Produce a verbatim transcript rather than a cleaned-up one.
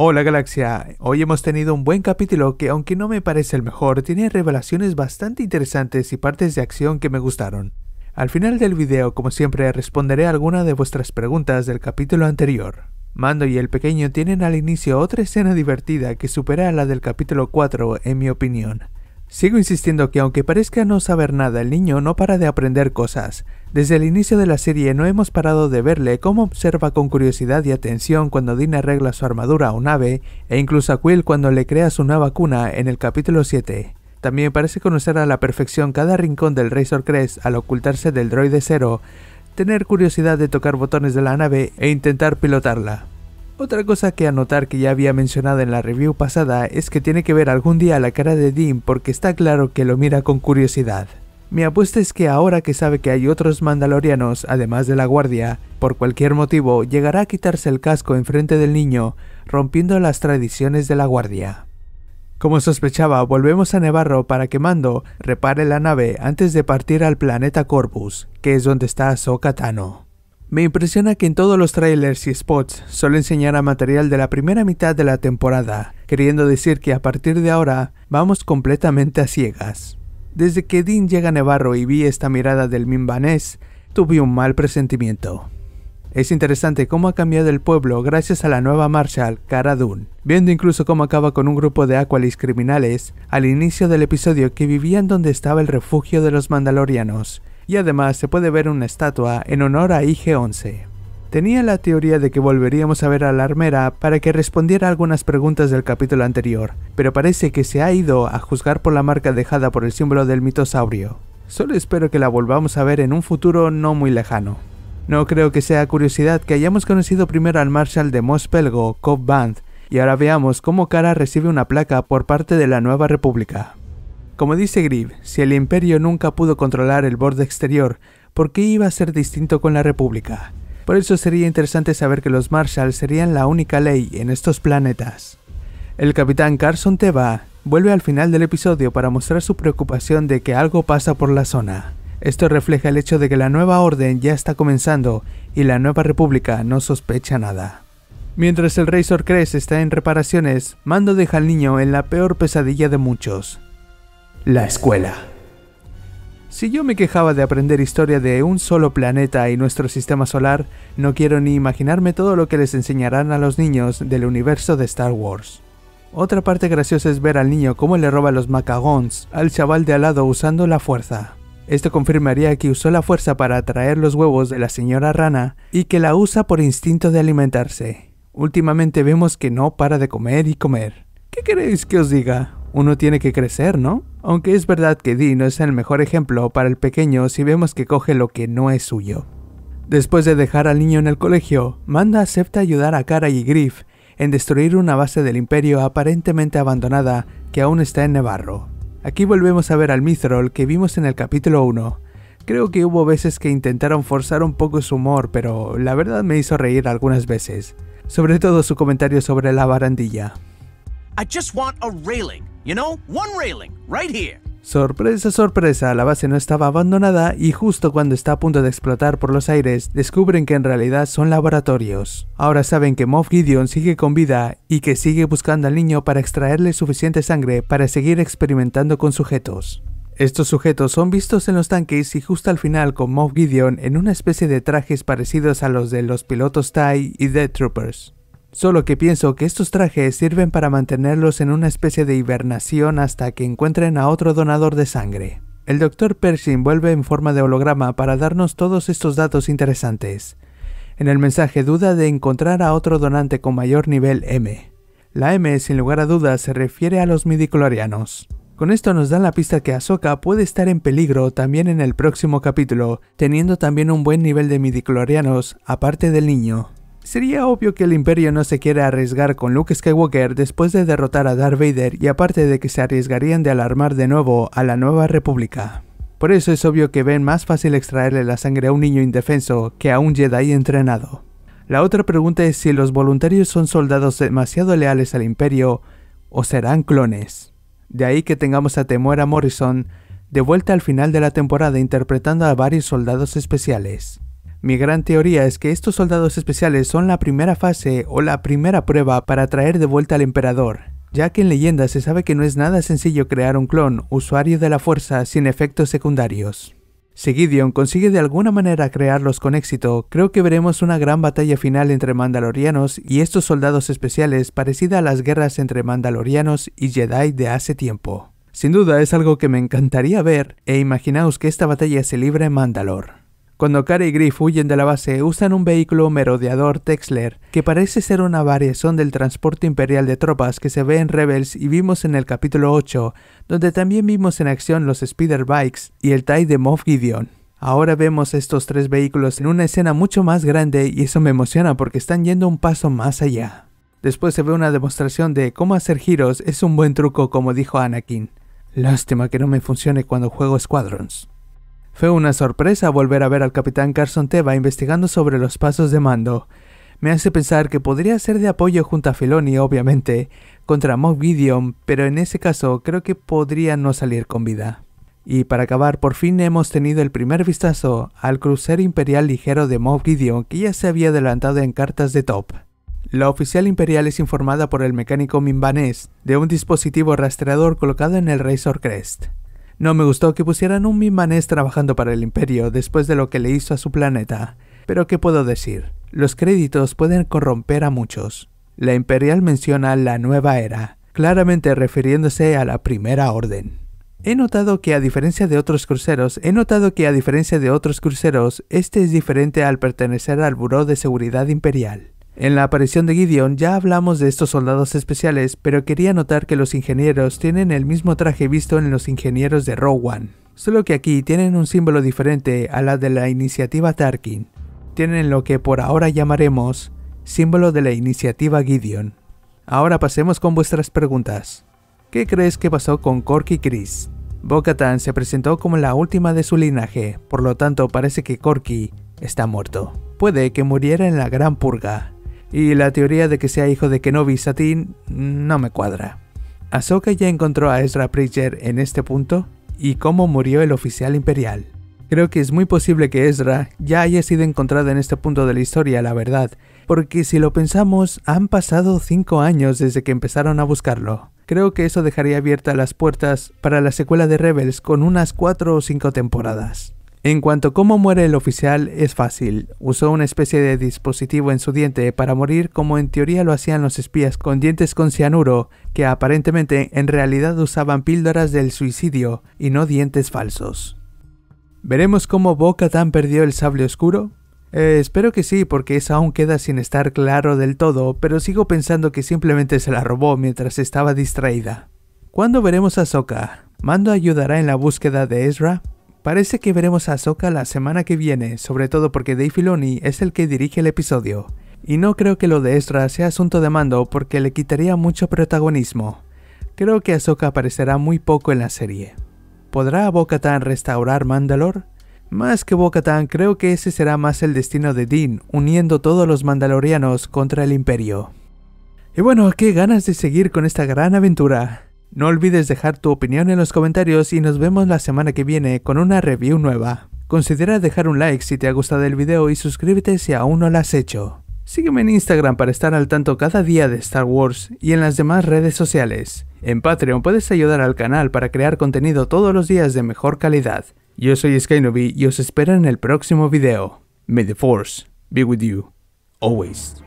Hola galaxia, hoy hemos tenido un buen capítulo que, aunque no me parece el mejor, tiene revelaciones bastante interesantes y partes de acción que me gustaron. Al final del video, como siempre, responderé alguna de vuestras preguntas del capítulo anterior. Mando y el pequeño tienen al inicio otra escena divertida que supera a la del capítulo cuatro, en mi opinión. Sigo insistiendo que aunque parezca no saber nada, el niño no para de aprender cosas. Desde el inicio de la serie no hemos parado de verle cómo observa con curiosidad y atención cuando Din arregla su armadura o nave, e incluso a Quill cuando le crea su nueva cuna en el capítulo siete. También parece conocer a la perfección cada rincón del Razor Crest al ocultarse del droide cero, tener curiosidad de tocar botones de la nave e intentar pilotarla. Otra cosa que anotar que ya había mencionado en la review pasada es que tiene que ver algún día la cara de Din, porque está claro que lo mira con curiosidad. Mi apuesta es que ahora que sabe que hay otros mandalorianos, además de la guardia, por cualquier motivo llegará a quitarse el casco enfrente del niño, rompiendo las tradiciones de la guardia. Como sospechaba, volvemos a Nevarro para que Mando repare la nave antes de partir al planeta Corpus, que es donde está Ahsoka Tano. Me impresiona que en todos los trailers y spots solo enseñará material de la primera mitad de la temporada, queriendo decir que a partir de ahora vamos completamente a ciegas. Desde que Din llega a Nevarro y vi esta mirada del Mimbanés, tuve un mal presentimiento. Es interesante cómo ha cambiado el pueblo gracias a la nueva Marshal, Cara Dune, viendo incluso cómo acaba con un grupo de Aqualis criminales al inicio del episodio que vivían donde estaba el refugio de los mandalorianos. Y además se puede ver una estatua en honor a I G once. Tenía la teoría de que volveríamos a ver a la armera para que respondiera algunas preguntas del capítulo anterior, pero parece que se ha ido a juzgar por la marca dejada por el símbolo del mitosaurio. Solo espero que la volvamos a ver en un futuro no muy lejano. No creo que sea curiosidad que hayamos conocido primero al Marshal de Mospelgo, Cobb Vanth, y ahora veamos cómo Cara recibe una placa por parte de la Nueva República. Como dice Greef, si el Imperio nunca pudo controlar el borde exterior, ¿por qué iba a ser distinto con la República? Por eso sería interesante saber que los Marshals serían la única ley en estos planetas. El capitán Carson Teva vuelve al final del episodio para mostrar su preocupación de que algo pasa por la zona. Esto refleja el hecho de que la nueva orden ya está comenzando y la Nueva República no sospecha nada. Mientras el Razor Crest está en reparaciones, Mando deja al niño en la peor pesadilla de muchos: la escuela. Si yo me quejaba de aprender historia de un solo planeta y nuestro sistema solar, no quiero ni imaginarme todo lo que les enseñarán a los niños del universo de Star Wars. Otra parte graciosa es ver al niño cómo le roba los macagons al chaval de al lado usando la fuerza. Esto confirmaría que usó la fuerza para atraer los huevos de la señora rana y que la usa por instinto de alimentarse. Últimamente vemos que no para de comer y comer. ¿Qué queréis que os diga? Uno tiene que crecer, ¿no? Aunque es verdad que Din no es el mejor ejemplo para el pequeño si vemos que coge lo que no es suyo. Después de dejar al niño en el colegio, Mando acepta ayudar a Cara y Greef en destruir una base del Imperio aparentemente abandonada que aún está en Nevarro. Aquí volvemos a ver al Mythrol que vimos en el capítulo uno. Creo que hubo veces que intentaron forzar un poco su humor, pero la verdad me hizo reír algunas veces. Sobre todo su comentario sobre la barandilla. I just want a railing, you know, one railing, right here. Sorpresa, sorpresa, la base no estaba abandonada y justo cuando está a punto de explotar por los aires, descubren que en realidad son laboratorios. Ahora saben que Moff Gideon sigue con vida y que sigue buscando al niño para extraerle suficiente sangre para seguir experimentando con sujetos. Estos sujetos son vistos en los tanques y justo al final con Moff Gideon en una especie de trajes parecidos a los de los pilotos T I E y Death Troopers. Solo que pienso que estos trajes sirven para mantenerlos en una especie de hibernación hasta que encuentren a otro donador de sangre. El doctor Pershing vuelve en forma de holograma para darnos todos estos datos interesantes. En el mensaje duda de encontrar a otro donante con mayor nivel M. La M, sin lugar a dudas, se refiere a los midiclorianos. Con esto nos dan la pista que Ahsoka puede estar en peligro también en el próximo capítulo, teniendo también un buen nivel de midiclorianos, aparte del niño. Sería obvio que el Imperio no se quiere arriesgar con Luke Skywalker después de derrotar a Darth Vader y aparte de que se arriesgarían de alarmar de nuevo a la Nueva República. Por eso es obvio que ven más fácil extraerle la sangre a un niño indefenso que a un Jedi entrenado. La otra pregunta es si los voluntarios son soldados demasiado leales al Imperio o serán clones. De ahí que tengamos a Temuera Morrison de vuelta al final de la temporada interpretando a varios soldados especiales. Mi gran teoría es que estos soldados especiales son la primera fase o la primera prueba para traer de vuelta al emperador, ya que en leyenda se sabe que no es nada sencillo crear un clon usuario de la fuerza sin efectos secundarios. Si Gideon consigue de alguna manera crearlos con éxito, creo que veremos una gran batalla final entre mandalorianos y estos soldados especiales parecida a las guerras entre mandalorianos y Jedi de hace tiempo. Sin duda es algo que me encantaría ver, e imaginaos que esta batalla se libre en Mandalore. Cuando Cara y Greef huyen de la base, usan un vehículo merodeador Texler, que parece ser una variación del transporte imperial de tropas que se ve en Rebels y vimos en el capítulo ocho, donde también vimos en acción los Speeder Bikes y el T I E de Moff Gideon. Ahora vemos estos tres vehículos en una escena mucho más grande y eso me emociona porque están yendo un paso más allá. Después se ve una demostración de cómo hacer giros es un buen truco como dijo Anakin. Lástima que no me funcione cuando juego Squadrons. Fue una sorpresa volver a ver al capitán Carson Teva investigando sobre los pasos de mando. Me hace pensar que podría ser de apoyo junto a Filoni, obviamente, contra Moff Gideon, pero en ese caso creo que podría no salir con vida. Y para acabar, por fin hemos tenido el primer vistazo al crucero imperial ligero de Moff Gideon que ya se había adelantado en cartas de Top. La oficial imperial es informada por el mecánico Mimbanés de un dispositivo rastreador colocado en el Razor Crest. No me gustó que pusieran un Mimbanés trabajando para el Imperio después de lo que le hizo a su planeta, pero ¿qué puedo decir? Los créditos pueden corromper a muchos. La Imperial menciona la nueva era, claramente refiriéndose a la Primera Orden. He notado que a diferencia de otros cruceros, he notado que a diferencia de otros cruceros, este es diferente al pertenecer al Buró de Seguridad Imperial. En la aparición de Gideon ya hablamos de estos soldados especiales, pero quería notar que los ingenieros tienen el mismo traje visto en los ingenieros de Rowan, solo que aquí tienen un símbolo diferente a la de la iniciativa Tarkin. Tienen lo que por ahora llamaremos símbolo de la iniciativa Gideon. Ahora pasemos con vuestras preguntas. ¿Qué crees que pasó con Cork y Chris? Bo-Katan se presentó como la última de su linaje, por lo tanto parece que Corky está muerto. Puede que muriera en la Gran Purga. Y la teoría de que sea hijo de Kenobi y Satine no me cuadra. ¿Ahsoka ya encontró a Ezra Bridger en este punto? ¿Y cómo murió el oficial imperial? Creo que es muy posible que Ezra ya haya sido encontrada en este punto de la historia, la verdad, porque si lo pensamos, han pasado cinco años desde que empezaron a buscarlo. Creo que eso dejaría abiertas las puertas para la secuela de Rebels con unas cuatro o cinco temporadas. En cuanto a cómo muere el oficial, es fácil. Usó una especie de dispositivo en su diente para morir como en teoría lo hacían los espías con dientes con cianuro, que aparentemente en realidad usaban píldoras del suicidio y no dientes falsos. ¿Veremos cómo Bo-Katan perdió el sable oscuro? Eh, espero que sí, porque eso aún queda sin estar claro del todo, pero sigo pensando que simplemente se la robó mientras estaba distraída. ¿Cuándo veremos a Ahsoka? ¿Mando ayudará en la búsqueda de Ezra? Parece que veremos a Ahsoka la semana que viene, sobre todo porque Dave Filoni es el que dirige el episodio. Y no creo que lo de Ezra sea asunto de Mando porque le quitaría mucho protagonismo. Creo que Ahsoka aparecerá muy poco en la serie. ¿Podrá Bo-Katan restaurar Mandalore? Más que Bo-Katan, creo que ese será más el destino de Din, uniendo todos los mandalorianos contra el Imperio. Y bueno, qué ganas de seguir con esta gran aventura. No olvides dejar tu opinión en los comentarios y nos vemos la semana que viene con una review nueva. Considera dejar un like si te ha gustado el video y suscríbete si aún no lo has hecho. Sígueme en Instagram para estar al tanto cada día de Star Wars y en las demás redes sociales. En Patreon puedes ayudar al canal para crear contenido todos los días de mejor calidad. Yo soy Skynobi y os espero en el próximo video. May the Force be with you, always.